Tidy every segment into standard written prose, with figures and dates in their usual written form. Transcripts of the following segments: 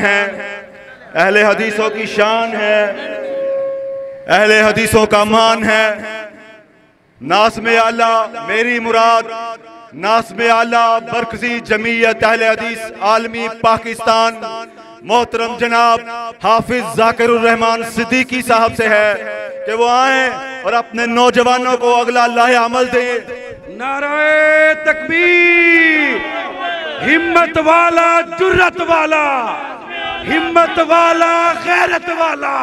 शान है, अहले हदीसों की शान है, अहले हदीसों का मान है। नास्मे आला मेरी मुराद, नास्मे आला बरकजी जमीयत अहले हदीस आलमी पाकिस्तान मोहतरम जनाब हाफिज जाकिर रहमान सिद्दीकी साहब से है कि वो आए और अपने नौजवानों को अगला लाहे अमल दें। नाराए तकबीर, हिम्मत वाला, जुर्रत वाला, हिम्मत वाला, गैरत वाला।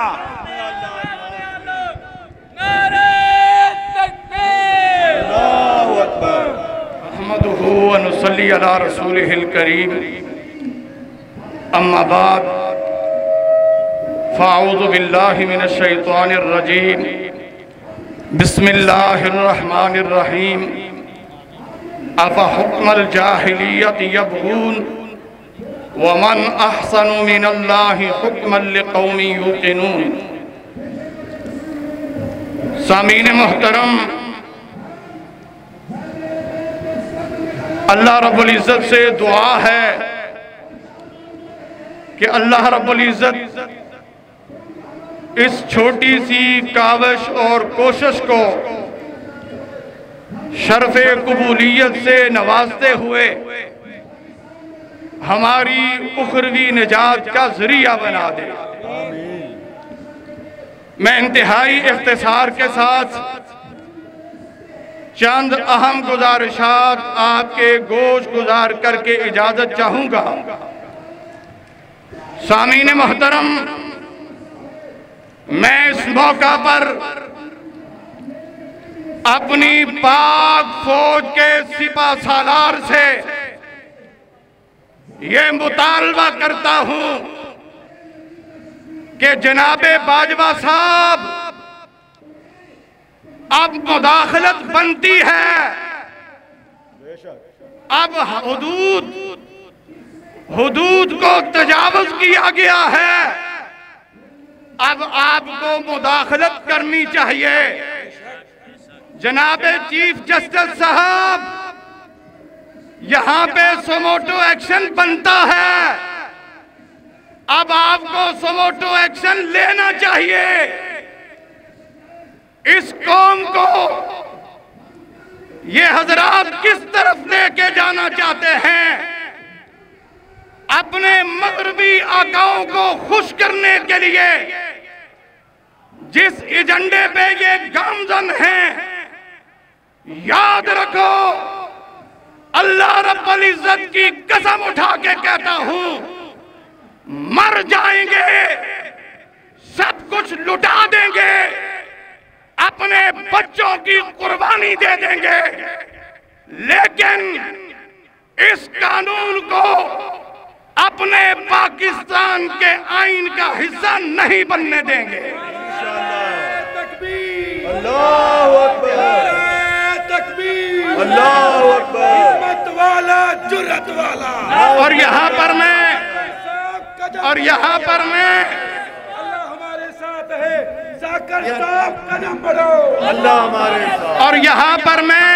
अहमदुहु व नुसल्ली अला रसूलिहिल करीम, अम्मा बाद, फ़ाऊज़ु बिल्लाहि मिनश्शैतानिर्रजीम, बिस्मिल्लाहिर्रहमानिर्रहीम, अफ़हुक्मल जाहिलियति यबग़ून वमन अहसनु मिनल्लाहि हुक्मन लिक़ौमिन युक़िनून। सामीन मोहतरम, अल्लाह रब्बुल इज़्ज़त से दुआ है कि अल्लाह रब्बुल इज़्ज़त इस छोटी सी काविश और कोशिश को शर्फ़े कबूलियत से नवाजते हुए हमारी उखरवी निजात का जरिया बना दे। मैं इंतहाई इख्तिसार के साथ चंद अहम गुजारिशात आपके गोश गुजार करके इजाजत चाहूँगा। सामीन मोहतरम, मैं इस मौका पर अपनी पाक फौज के सिपा सालार से ये मुतालबा करता हूं कि जनाब बाजवा साहब अब मुदाखलत बनती है, अब हदूद को तजावुज किया गया है, अब आपको मुदाखलत करनी चाहिए। जनाब चीफ जस्टिस साहब, यहाँ पे सोमोटो एक्शन बनता है, अब आपको सोमोटो एक्शन लेना चाहिए। इस कौम को ये हजरात किस तरफ लेके जाना चाहते हैं? अपने मगरबी आकाओं को खुश करने के लिए जिस एजेंडे पे ये गामजन हैं, याद रखो, अल्लाह रब्बुल इज़्ज़त की कसम उठा के कहता हूं, मर जाएंगे, सब कुछ लुटा देंगे, अपने बच्चों की कुर्बानी दे देंगे, लेकिन इस कानून को अपने पाकिस्तान के आइन का हिस्सा नहीं बनने देंगे। अल्लाहू अकबर, अल्लाहू अकबर, हिम्मत वाला, जुर्रत वाला। और यहाँ पर मैं अल्लाह हमारे साथ है, जाकर साहब कदम बढ़ाओ, अल्लाह हमारे साथ। और यहाँ पर मैं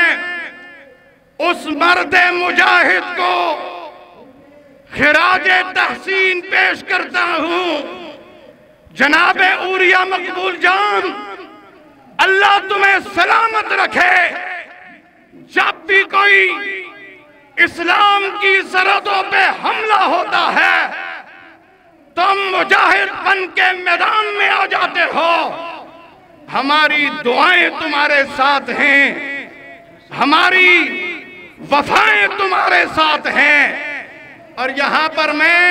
उस मर्द मुजाहिद को खिराजे तहसीन पेश करता हूँ, जनाब ओरिया मकबूल जान, अल्लाह तुम्हें सलामत रखे। जब भी कोई इस्लाम की सरहदों पे हमला होता है, तुम मुजाहिद बन के मैदान में आ जाते हो। हमारी दुआएं तुम्हारे साथ हैं, हमारी वफाएं तुम्हारे साथ हैं। और यहाँ पर मैं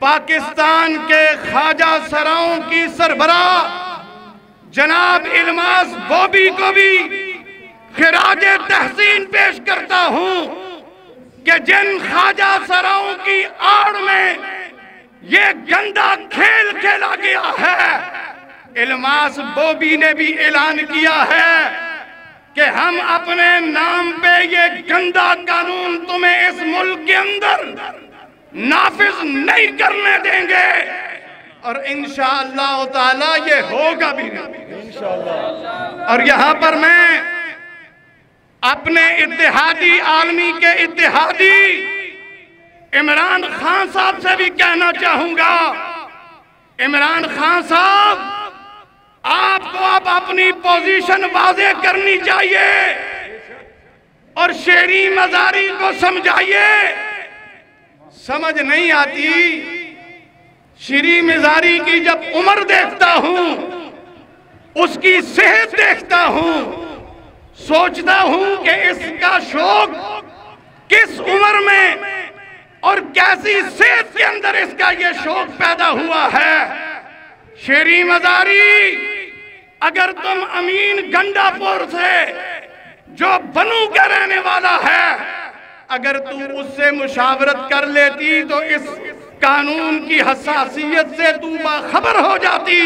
पाकिस्तान के ख्वाजा सराओं की सरबरा जनाब इल्मास बॉबी को भी खिराजे तहसीन पेश करता हूं कि जिन ख्वाजा सराओं की आड़ में ये गंदा खेल खेला गया है, इल्मास बॉबी ने भी ऐलान किया है कि हम अपने नाम पे ये गंदा कानून तुम्हें इस मुल्क के अंदर नाफिज नहीं करने देंगे। और इंशाअल्लाह ताला ये होगा भी नहीं, इंशाअल्लाह। और यहाँ पर मैं अपने इत्तेहादी आलमी के इत्तेहादी इमरान खान साहब से भी कहना चाहूंगा, इमरान खान साहब आपको अब अपनी पोजीशन वाजे करनी चाहिए और शेरी मजारी को समझाइए। समझ नहीं आती, शेरी मजारी की जब उम्र देखता हूं, उसकी सेहत देखता हूं, सोचता हूं कि इसका शौक किस उम्र में और कैसी सेहत के अंदर इसका ये शौक पैदा हुआ है। शेरी मजारी, अगर तुम अमीन गंडापुर से, जो बनू का रहने वाला है, अगर तू उससे मुशावरत कर लेती तो इस कानून की हसासियत से तू बाखबर हो जाती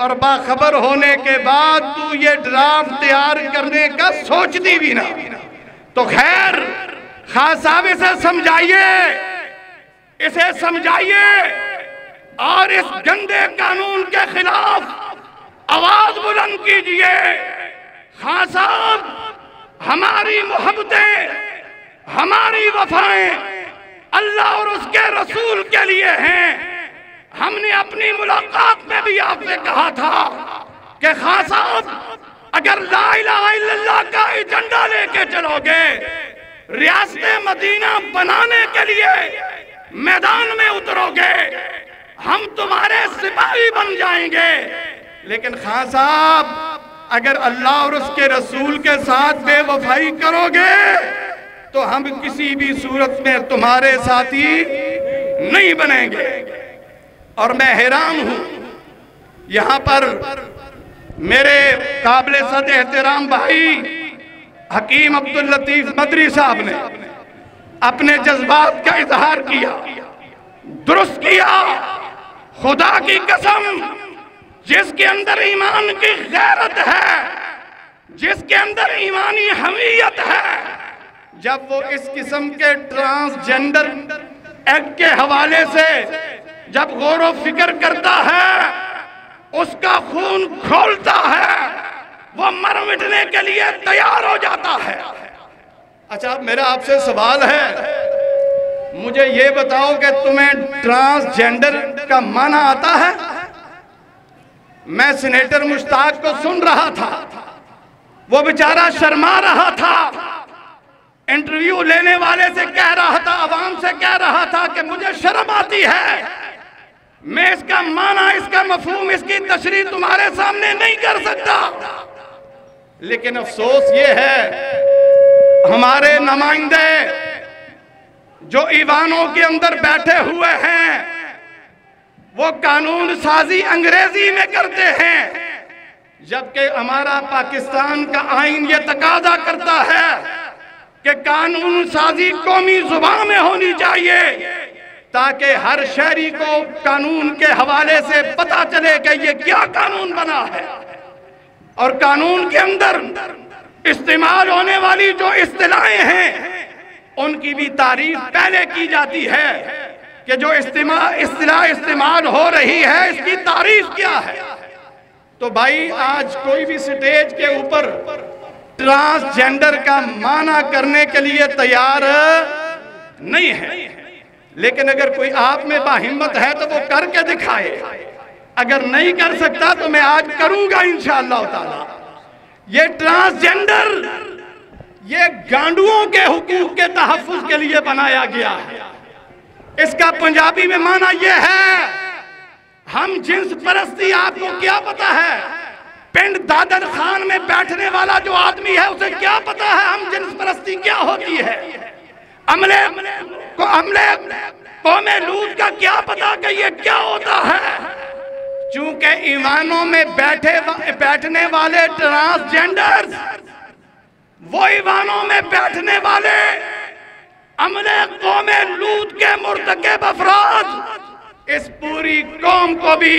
और बाखबर होने के बाद तू ये ड्राफ्ट तैयार करने का सोचती भी ना। तो खैर, खान साहब इसे समझाइए, इसे समझाइए और इस गंदे कानून के खिलाफ आवाज बुलंद कीजिए। खान साहब, हमारी मोहब्बतें, हमारी वफाएं अल्लाह और उसके रसूल के लिए हैं। हमने अपनी मुलाकात में भी आपसे कहा था कि खान साहब, अगर ला इलाहा इल्लल्लाह का एजेंडा लेके चलोगे, रियासत मदीना बनाने के लिए मैदान में उतरोगे, हम तुम्हारे सिपाही बन जाएंगे। लेकिन खान साहब, अगर अल्लाह और उसके रसूल के साथ बेवफाई करोगे तो हम किसी भी सूरत में तुम्हारे साथी नहीं बनेंगे। और मैं हैरान हूँ, यहाँ पर मेरे काबिले सद एहतराम भाई हकीम अब्दुल लतीफ मदरी साहब ने अपने जज्बात का इजहार किया, दुरुस्त किया। खुदा की कसम, जिसके अंदर ईमान की गैरत है, जिसके अंदर ईमानी हमीयत है, जब वो इस किस्म के ट्रांसजेंडर एक्ट के हवाले से जब गौर व फिक्र करता है, उसका खून खौलता है, वो मर मिटने के लिए तैयार हो जाता है। अच्छा, मेरा आपसे सवाल है, मुझे ये बताओ कि तुम्हें ट्रांसजेंडर का माना आता है? मैं सीनेटर मुश्ताक को सुन रहा था, वो बेचारा शर्मा रहा था, इंटरव्यू लेने वाले से कह रहा था, आवाम से कह रहा था कि मुझे शर्म आती है, मैं इसका माना, इसका मफहूम, इसकी तशरीह तुम्हारे सामने नहीं कर सकता। लेकिन अफसोस ये है, हमारे नुमाइंदे जो ईवानों के अंदर बैठे हुए हैं, वो कानून साजी अंग्रेजी में करते हैं, जबकि हमारा पाकिस्तान का आइन ये तकाजा करता है कि कानून साजी कौमी जुबान में होनी चाहिए, ताकि हर शहरी को कानून के हवाले से पता चले कि ये क्या कानून बना है। और कानून के अंदर इस्तेमाल होने वाली जो इस्तिलाहें हैं, उनकी भी तारीफ पहले की जाती है कि जो इस्तिलाह इस्तेमाल हो रही है, इसकी तारीफ क्या है। तो भाई, आज कोई भी स्टेज के ऊपर ट्रांसजेंडर का माना करने के लिए तैयार नहीं है, लेकिन अगर कोई आप में बाहिम्मत है तो वो करके दिखाए। अगर नहीं कर सकता तो मैं आज करूंगा इंशाअल्लाह ताला। ये ट्रांसजेंडर, ये गांडुओं के हुकूक के तहफ्फुज़ के लिए बनाया गया है। इसका पंजाबी में माना ये है, हम जिन्स परस्ती, आपको क्या पता है, पिंड दादर खान में बैठने वाला जो आदमी है उसे क्या पता है हम जिन्स परस्ती क्या होती है, अमले कौमे लूत का क्या पता कि ये क्या होता है। चूंकि ईवानों में बैठने वाले ट्रांसजेंडर्स, वो ईवानों में बैठने वाले अमले कौमे लूत के मुर्तकब अफराद, इस पूरी कौम को भी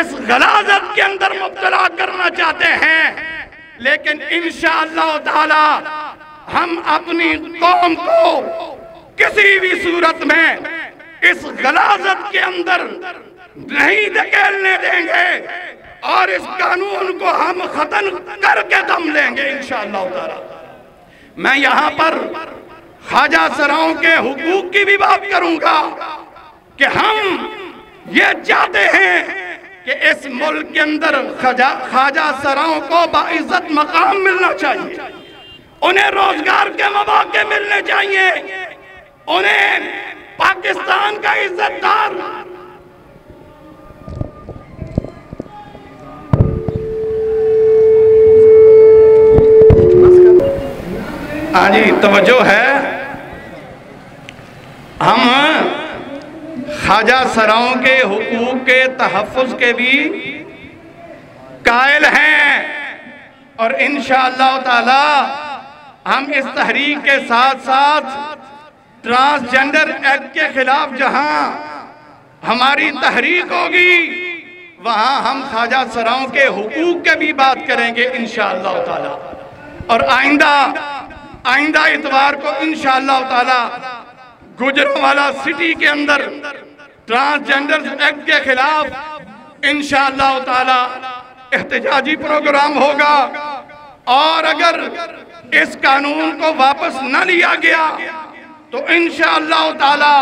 इस गलाजत के अंदर मुब्तला करना चाहते हैं। लेकिन इंशाअल्लाह ताला हम अपनी कौम को किसी भी सूरत में इस गलाजत के अंदर नहीं धकेलने देंगे और इस कानून को हम खत्म करके दम लेंगे इंशाअल्लाह ताला। मैं यहाँ पर ख्वाजा सराओं के हुकूक की भी बात करूंगा कि हम ये चाहते हैं कि इस मुल्क के अंदर ख्वाजा सराओं को बाइज्जत मकाम मिलना चाहिए, उन्हें रोजगार के मौके मिलने चाहिए, उन्हें पाकिस्तान का इज्जतदार आजी तवज्जो है। हम ख्वाजा सराओं के हुकूक के तहफ़्फ़ुज़ के भी कायल हैं और इंशाअल्लाह ताला हम इस तहरीक के साथ साथ ट्रांसजेंडर एक्ट के खिलाफ जहां हमारी तहरीक होगी वहां हम ख्वाजा सराओं के हुकूक के भी बात करेंगे इंशाअल्लाह ताला। और आइंदा इतवार को इंशाअल्लाह ताला गुजरांवाला सिटी के अंदर ट्रांसजेंडर एक्ट के खिलाफ इंशाअल्लाह ताला एहतजाजी प्रोग्राम होगा और अगर इस कानून को वापस न लिया गया तो इंशाअल्लाह ताला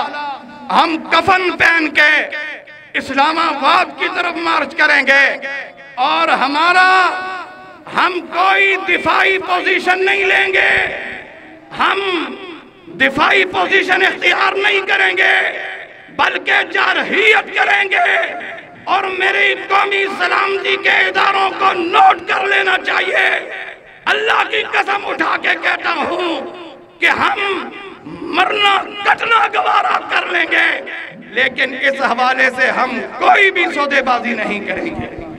हम कफन पहन के इस्लामाबाद की तरफ मार्च करेंगे और हम कोई दिफाई पोजीशन नहीं लेंगे, हम दिफाई पोजीशन इख्तियार नहीं करेंगे बल्कि जारहियत करेंगे। और मेरी कौमी सलामती के इदारों को नोट कर लेना चाहिए, अल्लाह की कसम उठा के कहता हूँ कि हम मरना कटना गवारा कर लेंगे लेकिन इस हवाले से हम कोई भी सौदेबाजी नहीं करेंगे।